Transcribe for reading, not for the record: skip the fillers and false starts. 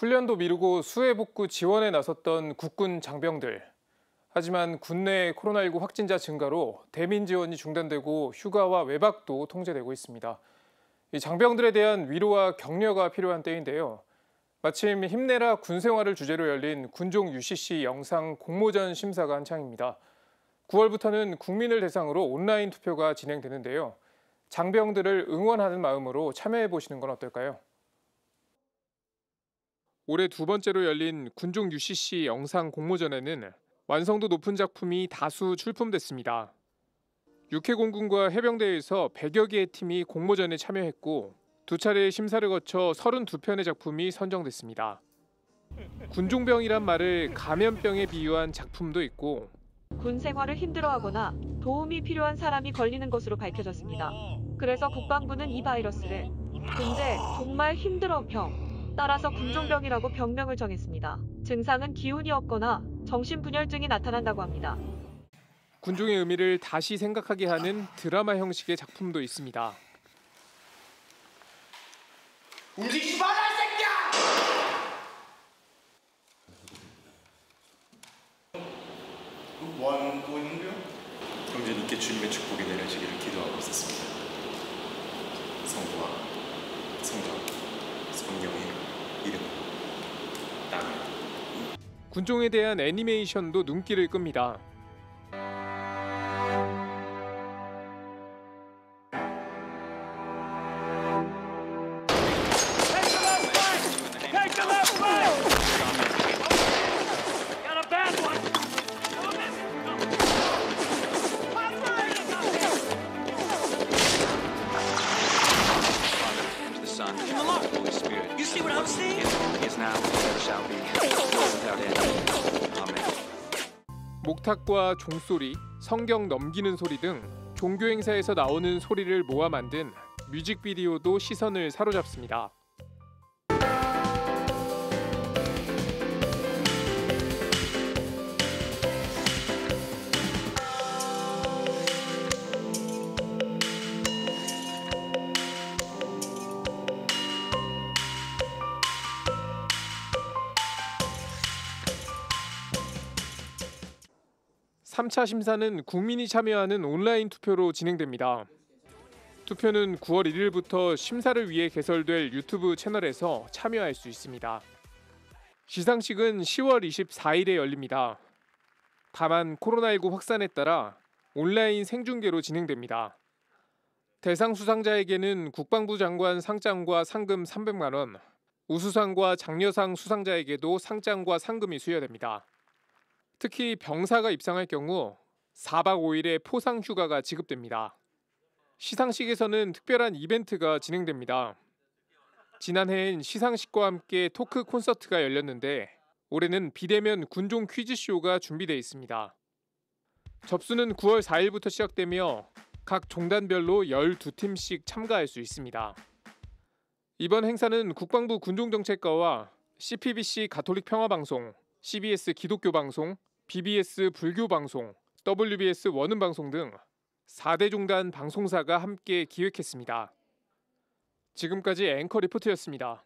훈련도 미루고 수해 복구 지원에 나섰던 국군 장병들. 하지만 국내 코로나19 확진자 증가로 대민 지원이 중단되고 휴가와 외박도 통제되고 있습니다. 이 장병들에 대한 위로와 격려가 필요한 때인데요. 마침 힘내라 군생활을 주제로 열린 군종 UCC 영상 공모전 심사가 한창입니다. 9월부터는 국민을 대상으로 온라인 투표가 진행되는데요. 장병들을 응원하는 마음으로 참여해보시는 건 어떨까요? 올해 2번째로 열린 군종 UCC 영상 공모전에는 완성도 높은 작품이 다수 출품됐습니다. 육해공군과 해병대에서 100여 개의 팀이 공모전에 참여했고 두 차례의 심사를 거쳐 32편의 작품이 선정됐습니다. 군종병이란 말을 감염병에 비유한 작품도 있고 군 생활을 힘들어하거나 도움이 필요한 사람이 걸리는 것으로 밝혀졌습니다. 그래서 국방부는 이 바이러스를 근데 정말 힘들어병, 따라서 군종병이라고 병명을 정했습니다. 증상은 기운이 없거나 정신분열증이 나타난다고 합니다. 군종의 의미를 다시 생각하게 하는 드라마 형식의 작품도 있습니다. 움직이지 마라, 이 새끼야! 뭐 하는 거인데요? 형제님께 주님의 축복이 내려지기를 기도하고 있었습니다. 성부와 성령, 성령의 이름, 아멘. 군종에 대한 애니메이션도 눈길을 끕니다. 목탁과 종소리, 성경 넘기는 소리 등 종교 행사에서 나오는 소리를 모아 만든 뮤직비디오도 시선을 사로잡습니다. 차 심사는 국민이 참여하는 온라인 투표로 진행됩니다. 투표는 9월 1일부터 심사를 위해 개설될 유튜브 채널에서 참여할 수 있습니다. 시상식은 10월 24일에 열립니다. 다만 코로나19 확산에 따라 온라인 생중계로 진행됩니다. 대상 수상자에게는 국방부 장관 상장과 상금 300만 원, 우수상과 장려상 수상자에게도 상장과 상금이 수여됩니다. 특히 병사가 입상할 경우 4박 5일의 포상 휴가가 지급됩니다. 시상식에서는 특별한 이벤트가 진행됩니다. 지난해엔 시상식과 함께 토크 콘서트가 열렸는데 올해는 비대면 군종 퀴즈쇼가 준비돼 있습니다. 접수는 9월 4일부터 시작되며 각 종단별로 12팀씩 참가할 수 있습니다. 이번 행사는 국방부 군종정책과와 CPBC 가톨릭 평화방송, CBS 기독교 방송, BBS 불교 방송, WBS 원음 방송 등 4대 종단 방송사가 함께 기획했습니다. 지금까지 앵커 리포트였습니다.